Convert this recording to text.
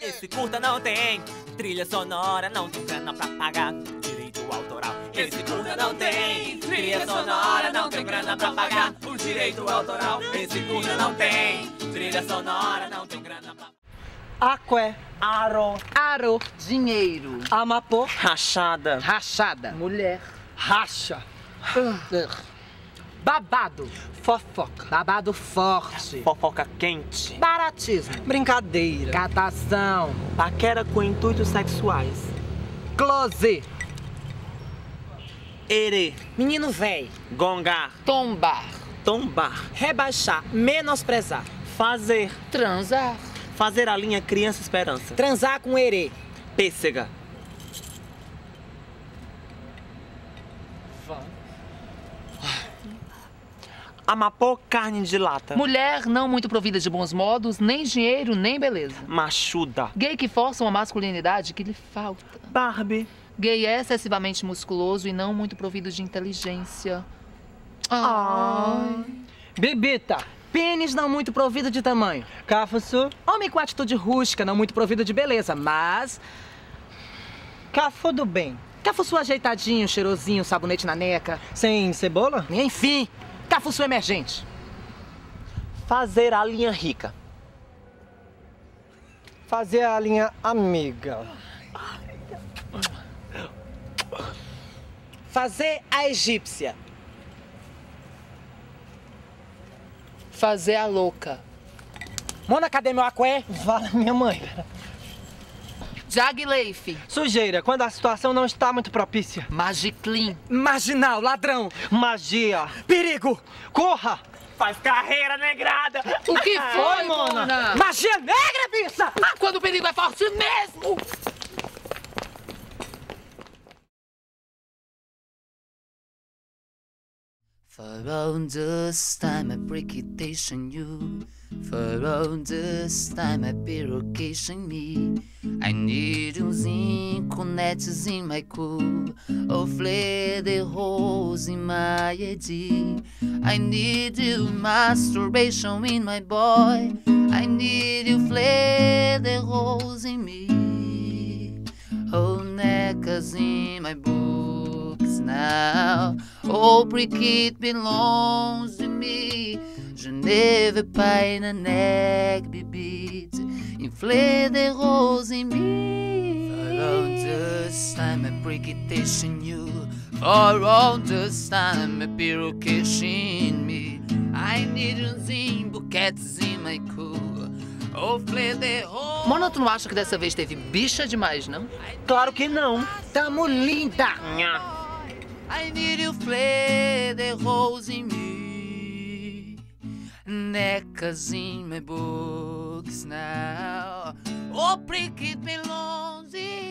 Esse curta não tem trilha sonora, não tem grana pra pagar direito autoral. Esse curta não tem trilha sonora, não tem grana pra pagar o direito autoral. Esse curta não tem trilha sonora, não tem grana pra... Aqué, aro, aro, dinheiro, amapô, rachada, rachada, mulher, racha, babado, fofoca, babado forte, fofoca quente, baratismo, brincadeira, catação, paquera com intuitos sexuais, close, erê, menino véi, gongar, tombar, tombar, rebaixar, menosprezar, fazer, transar, fazer a linha Criança Esperança. Transar com erê. Pêssega. Amapô, carne de lata. Mulher não muito provida de bons modos, nem dinheiro, nem beleza. Machuda. Gay que força uma masculinidade que lhe falta. Barbie. Gay é excessivamente musculoso e não muito provido de inteligência. Ai. Bibita. Pênis não muito provido de tamanho. Cafuçu. Homem com atitude rústica, não muito provido de beleza, mas... Cafu do bem. Cafuçu ajeitadinho, cheirosinho, sabonete na neca. Sem cebola? Enfim, cafuçu emergente. Fazer a linha rica. Fazer a linha amiga. Fazer a egípcia. Fazer a louca. Mona, cadê meu aqué? Vala minha mãe. Jagleif. Sujeira, quando a situação não está muito propícia. Magiclin. Marginal, ladrão. Magia. Perigo. Corra. Faz carreira negrada. O que foi, Mona? Magia negra, bicha. Quando o perigo é forte mesmo. For all this time, I precatation you. For all this time, I perlocation me. I need uns cinco netos in my cool. Oh, Fleur de rose in my eddy. I need you masturbation in my boy. I need you Fleur de rose in me. Oh, necas in my books now. Oh, Brigitte belongs to me. Je ne veux pas une egg be beat. Une fleur de rose in me. For all this time, a brigitation you. For all this time, a perlocation in me. I need in bouquets in my cool. Oh, fleur de rose. Mona, tu não acha que dessa vez teve bicha demais, não? Claro que não. Tamo linda. Nha. I need you Fleur de rose in me. Necas in my books now. Oh, prick it belongs in